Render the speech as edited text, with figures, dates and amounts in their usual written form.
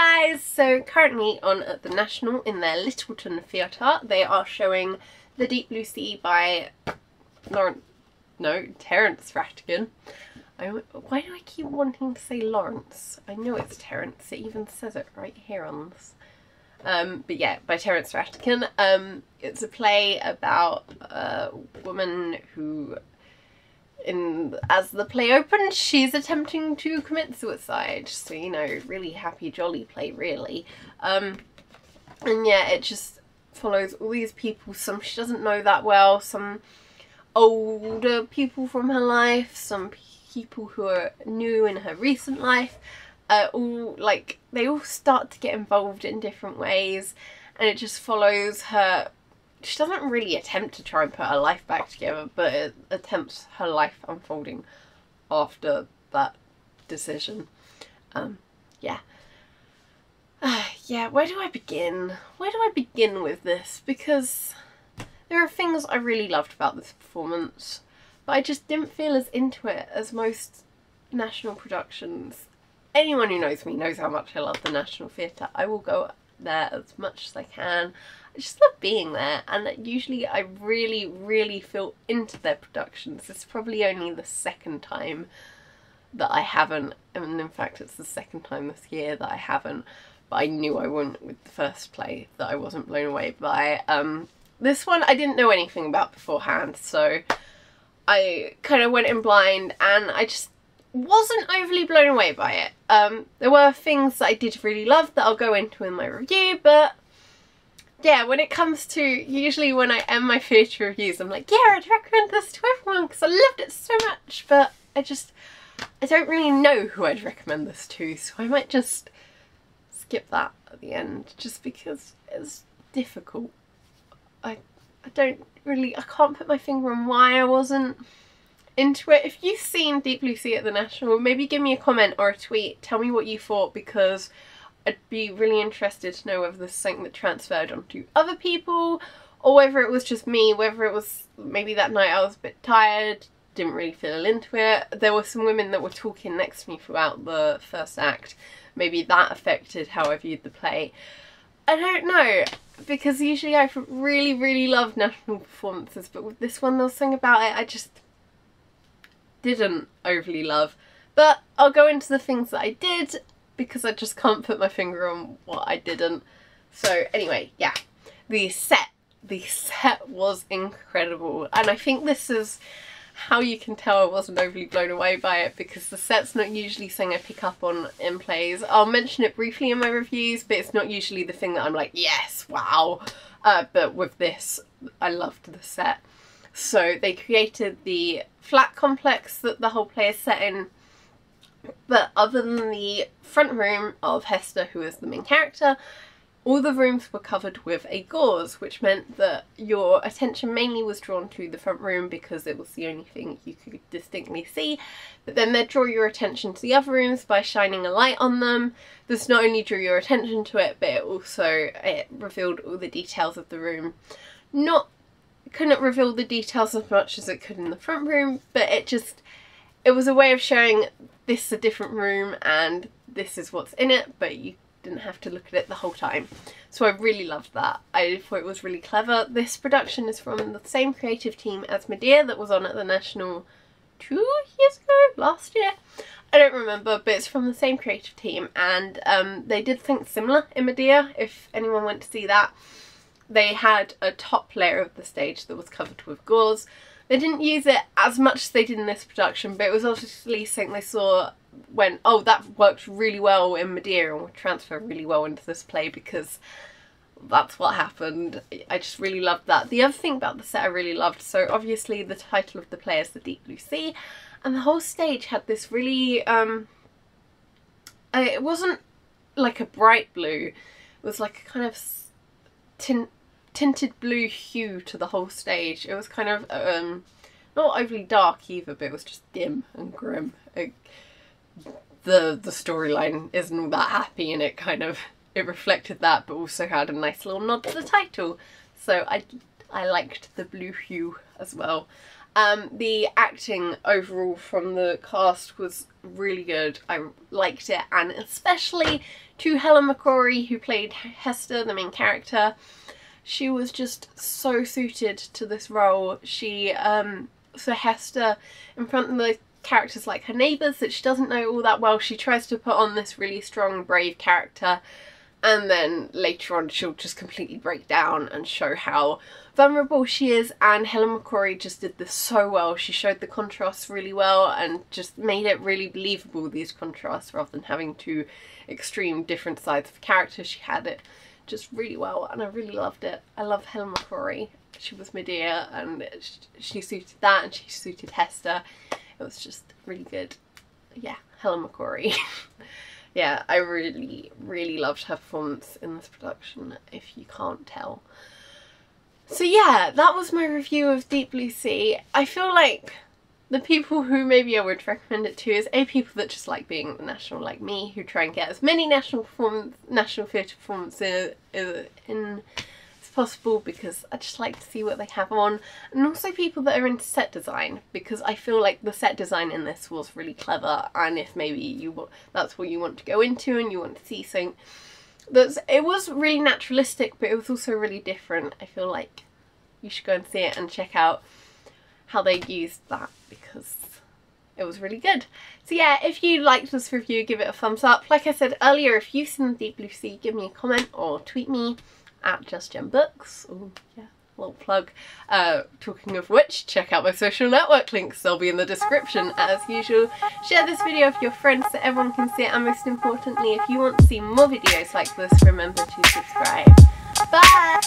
guys! So currently on at the National in their Lyttleton Theatre, they are showing The Deep Blue Sea by Terence Rattigan. Why do I keep wanting to say Lawrence? I know it's Terence, it even says it right here on this. But yeah, by Terence Rattigan. It's a play about a woman who, as the play opens, she's attempting to commit suicide. So, you know, really happy, jolly play, really. And yeah, it just follows all these people. Some she doesn't know that well, some older people from her life, some people who are new in her recent life. They all start to get involved in different ways, and it just follows her. She doesn't really attempt to try and put her life back together, but it attempts her life unfolding after that decision. Where do I begin? Where do I begin with this? Because there are things I really loved about this performance, but I just didn't feel as into it as most national productions. Anyone who knows me knows how much I love the National Theatre. I will go there as much as I can. I just love being there, and usually I really, really feel into their productions. It's probably only the second time that I haven't, and in fact it's the second time this year that I haven't, but I knew I wouldn't with the first play that I wasn't blown away by. This one I didn't know anything about beforehand, so I kind of went in blind, and I just wasn't overly blown away by it. There were things that I did really love that I'll go into in my review, but yeah, when it comes to, usually when I end my theatre reviews, I'm like, yeah, I'd recommend this to everyone because I loved it so much, but I don't really know who I'd recommend this to, so I might just skip that at the end, just because it's difficult. I can't put my finger on why I wasn't into it. If you've seen Deep Blue Sea at the National, maybe give me a comment or a tweet, tell me what you thought, because I'd be really interested to know whether this is something that transferred onto other people, or whether it was just me, whether it was maybe that night I was a bit tired, didn't really feel into it. There were some women that were talking next to me throughout the first act, maybe that affected how I viewed the play. I don't know, because usually I really, really love national performances, but with this one, there's something about it I just didn't overly love. But I'll go into the things that I did, because I just can't put my finger on what I didn't. So anyway, yeah, the set was incredible, and I think this is how you can tell I wasn't overly blown away by it, because the set's not usually something I pick up on in plays. I'll mention it briefly in my reviews, but it's not usually the thing that I'm like, yes, wow. But with this, I loved the set. So they created the flat complex that the whole play is set in, but other than the front room of Hester, who is the main character, all the rooms were covered with a gauze, which meant that your attention mainly was drawn to the front room because it was the only thing you could distinctly see, but then they'd draw your attention to the other rooms by shining a light on them. This not only drew your attention to it, but it revealed all the details of the room. Couldn't reveal the details as much as it could in the front room, but it was a way of showing this is a different room and this is what's in it, but you didn't have to look at it the whole time. So I really loved that. I thought it was really clever. This production is from the same creative team as Medea that was on at the National 2 years ago, last year? I don't remember, but it's from the same creative team, and they did things similar in Medea, if anyone went to see that. They had a top layer of the stage that was covered with gauze. They didn't use it as much as they did in this production, but it was obviously something they saw when, oh, that worked really well in Medea and will transfer really well into this play, because that's what happened. I just really loved that. The other thing about the set I really loved, so obviously the title of the play is The Deep Blue Sea, and the whole stage had this really, it wasn't like a bright blue, it was like a kind of tinted blue hue to the whole stage. It was kind of not overly dark either, but it was just dim and grim. The storyline isn't all that happy, and it reflected that, but also had a nice little nod to the title. So I liked the blue hue as well. The acting overall from the cast was really good. I liked it, and especially to Helen McCrory, who played Hester, the main character. She was just so suited to this role. She, so Hester, in front of the characters like her neighbours that she doesn't know all that well, she tries to put on this really strong, brave character, and then later on she'll just completely break down and show how vulnerable she is. And Helen McCrory just did this so well. She showed the contrasts really well and just made it really believable, these contrasts, rather than having two extreme different sides of character. She had it just really well, and I really loved it. I love Helen McCrory. She was Medea, and she suited that, and she suited Hester. It was just really good. Yeah, Helen McCrory. Yeah, I really, really loved her performance in this production, if you can't tell. So yeah, that was my review of Deep Blue Sea. I feel like the people who maybe I would recommend it to is people that just like being national, like me, who try and get as many National Theatre performances in as possible, because I just like to see what they have on. And also people that are into set design, because I feel like the set design in this was really clever, and if maybe that's what you want to go into and you want to see something that's, it was really naturalistic, but it was also really different. I feel like you should go and see it and check out how they used that, because it was really good. So yeah, if you liked this review, give it a thumbs up. Like I said earlier, if you've seen The Deep Blue Sea, give me a comment or tweet me at justjenbooks. Oh yeah, little plug. Talking of which, check out my social network links. They'll be in the description as usual. Share this video with your friends so everyone can see it, and most importantly, if you want to see more videos like this, remember to subscribe. Bye!